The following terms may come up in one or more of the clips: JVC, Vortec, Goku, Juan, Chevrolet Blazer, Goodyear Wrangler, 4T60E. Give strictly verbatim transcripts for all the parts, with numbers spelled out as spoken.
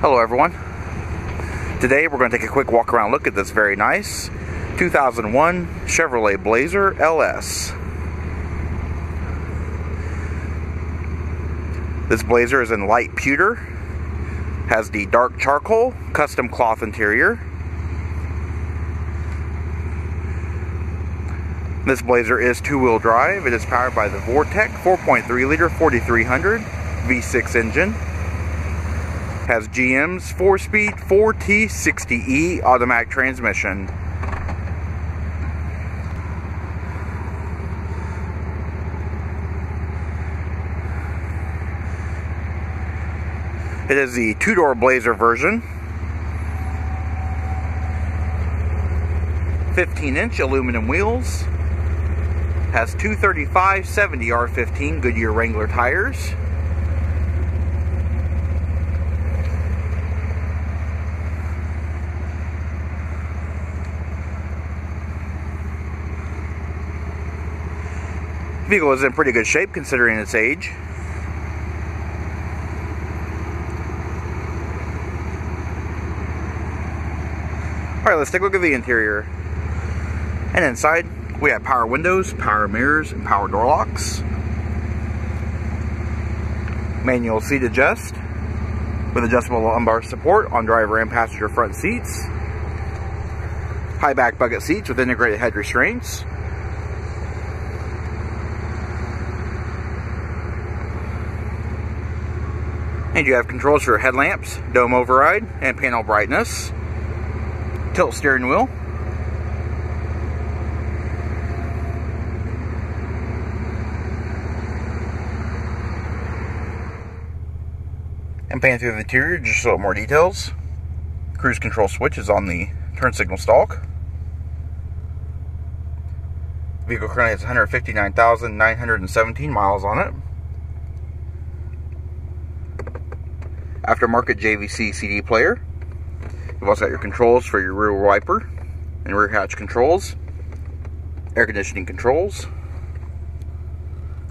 Hello everyone. Today we're going to take a quick walk around look at this very nice two thousand one Chevrolet Blazer L S. This Blazer is in light pewter, has the dark charcoal custom cloth interior. This Blazer is two-wheel drive. It is powered by the Vortec four point three liter forty-three hundred V six engine. Has G M's four-speed four T sixty E automatic transmission. It is the two-door Blazer version. fifteen inch aluminum wheels. Has two thirty-five seventy R fifteen Goodyear Wrangler tires. The vehicle is in pretty good shape considering its age. Alright, let's take a look at the interior. And inside, we have power windows, power mirrors, and power door locks. Manual seat adjust with adjustable lumbar support on driver and passenger front seats. High back bucket seats with integrated head restraints. And you have controls for headlamps, dome override, and panel brightness. Tilt steering wheel. And pan through the interior just a little more details. Cruise control switch is on the turn signal stalk. The vehicle currently has one hundred fifty-nine thousand nine hundred seventeen miles on it. Aftermarket J V C C D player. You've also got your controls for your rear wiper and rear hatch controls, air conditioning controls,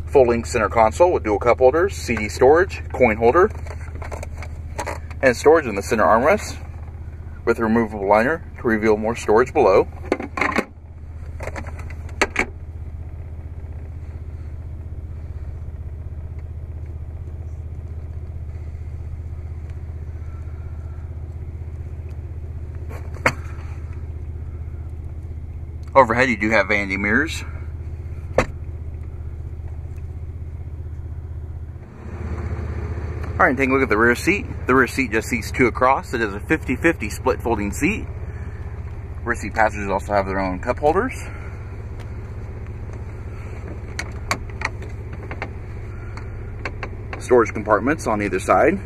full-length center console with dual cup holders, C D storage, coin holder, and storage in the center armrest with a removable liner to reveal more storage below. Overhead, you do have vanity mirrors. All right, take a look at the rear seat. The rear seat just seats two across. It is a fifty fifty split folding seat. Rear seat passengers also have their own cup holders. Storage compartments on either side.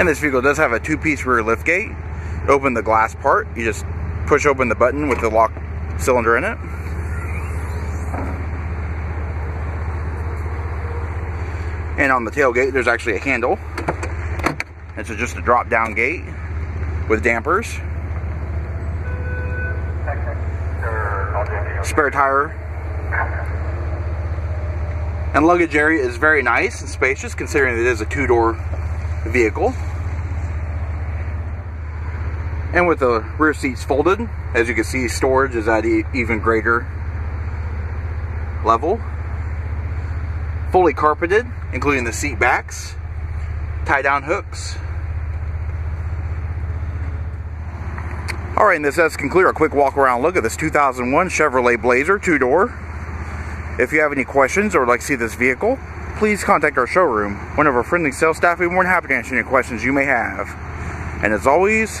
And this vehicle does have a two-piece rear liftgate. Open the glass part. You just push open the button with the lock cylinder in it. And on the tailgate, there's actually a handle. It's just a drop-down gate with dampers. Spare tire. And luggage area is very nice and spacious, considering it is a two-door vehicle. And with the rear seats folded, as you can see, storage is at an even greater level. Fully carpeted, including the seat backs, tie-down hooks. Alright, and this does conclude our quick walk-around look at this two thousand one Chevrolet Blazer two-door. If you have any questions or would like to see this vehicle, please contact our showroom. One of our friendly sales staff will be more than happy to answer any questions you may have. And as always,